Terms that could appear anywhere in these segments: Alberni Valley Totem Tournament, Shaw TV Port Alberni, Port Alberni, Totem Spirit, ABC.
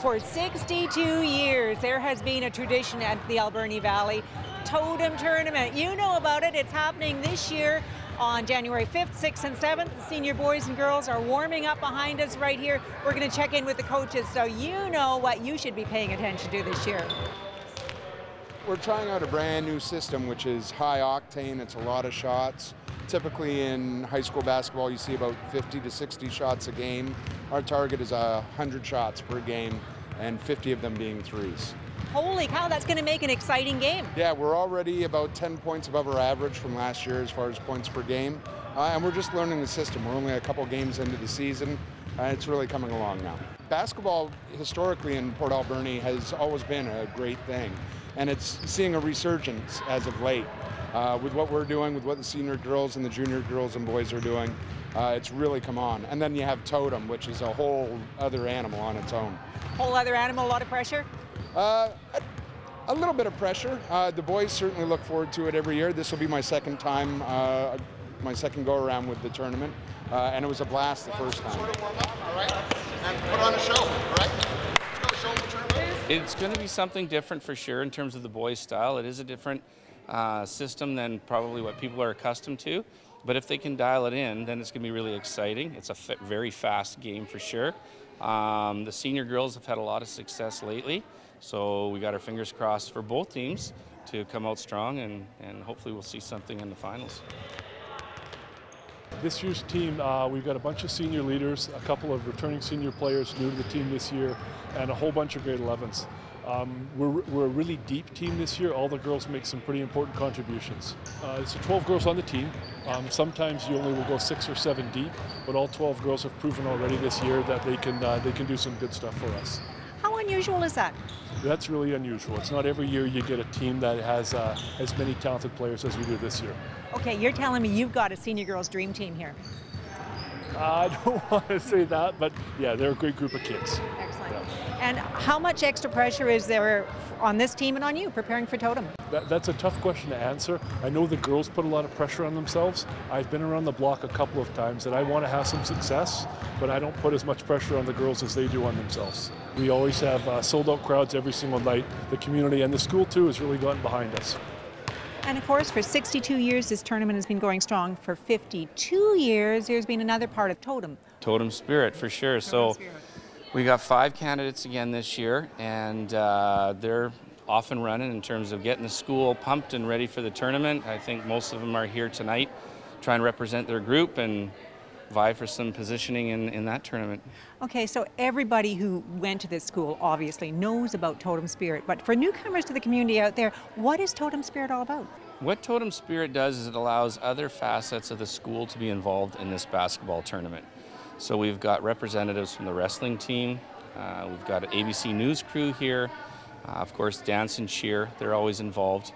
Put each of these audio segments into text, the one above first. For 62 years, there has been a tradition at the Alberni Valley Totem Tournament. You know about it. It's happening this year on January 5th, 6th, and 7th. The senior boys and girls are warming up behind us right here. We're going to check in with the coaches so you know what you should be paying attention to this year. We're trying out a brand new system, which is high octane. It's a lot of shots. Typically in high school basketball, you see about 50 to 60 shots a game. Our target is 100 shots per game, and 50 of them being threes. Holy cow, that's going to make an exciting game. Yeah, we're already about 10 points above our average from last year as far as points per game. And we're just learning the system. We're only a couple games into the season. It's really coming along now. Basketball historically in Port Alberni has always been a great thing, and it's seeing a resurgence as of late. With what we're doing, with what the senior girls and the junior girls and boys are doing, it's really come on. And then you have Totem, which is a whole other animal on its own. Whole other animal, a lot of pressure? A little bit of pressure. The boys certainly look forward to it every year. This will be my second time, my second go-around with the tournament, and it was a blast the first time. Sort of warm up, all right? And put on a show, all right? Let's go show the tournament. It's going to be something different for sure in terms of the boys' style. It is a different system than probably what people are accustomed to, but if they can dial it in, then it's going to be really exciting. It's a very fast game for sure. The senior girls have had a lot of success lately, so we got our fingers crossed for both teams to come out strong, and hopefully we'll see something in the finals. This year's team, we've got a bunch of senior leaders, a couple of returning senior players new to the team this year, and a whole bunch of grade 11s. We're a really deep team this year. All the girls make some pretty important contributions. It's 12 girls on the team. Sometimes you only will go 6 or 7 deep, but all 12 girls have proven already this year that they can do some good stuff for us. How unusual is that? That's really unusual. It's not every year you get a team that has as many talented players as we do this year. Okay, you're telling me you've got a senior girls dream team here. I don't want to say that, but yeah, they're a great group of kids. Excellent. Yeah. And how much extra pressure is there on this team and on you preparing for Totem? That's a tough question to answer. I know the girls put a lot of pressure on themselves. I've been around the block a couple of times and I want to have some success, but I don't put as much pressure on the girls as they do on themselves. We always have sold out crowds every single night. The community and the school too has really gotten behind us. And of course, for 62 years, this tournament has been going strong. For 52 years, there's been another part of Totem. Totem Spirit, for sure. So we got 5 candidates again this year, and they're off and running in terms of getting the school pumped and ready for the tournament. I think most of them are here tonight, try and represent their group and vie for some positioning in that tournament. Okay, so everybody who went to this school obviously knows about Totem Spirit, but for newcomers to the community out there, what is Totem Spirit all about? What Totem Spirit does is it allows other facets of the school to be involved in this basketball tournament. So we've got representatives from the wrestling team, we've got an ABC News crew here, of course dance and cheer, they're always involved,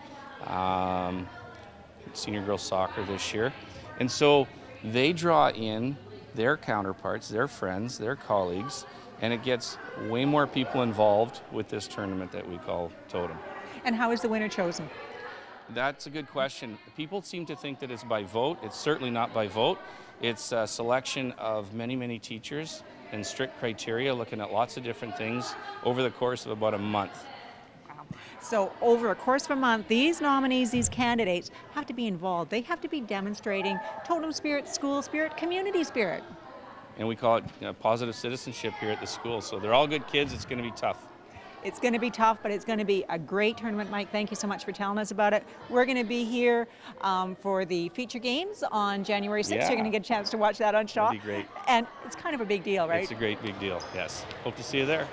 senior girls soccer this year, and so they draw in their counterparts, their friends, their colleagues, and it gets way more people involved with this tournament that we call Totem. And how is the winner chosen? That's a good question. People seem to think that it's by vote. It's certainly not by vote. It's a selection of many, many teachers and strict criteria, looking at lots of different things over the course of about a month. So over a course of a month, these nominees, these candidates have to be involved. They have to be demonstrating Totem Spirit, school spirit, community spirit. And we call it, you know, positive citizenship here at the school. So they're all good kids. It's going to be tough. It's going to be tough, but it's going to be a great tournament. Mike, thank you so much for telling us about it. We're going to be here for the feature games on January 6th. Yeah. You're going to get a chance to watch that on Shaw. It'll be great. And it's kind of a big deal, right? It's a great big deal, yes. Hope to see you there.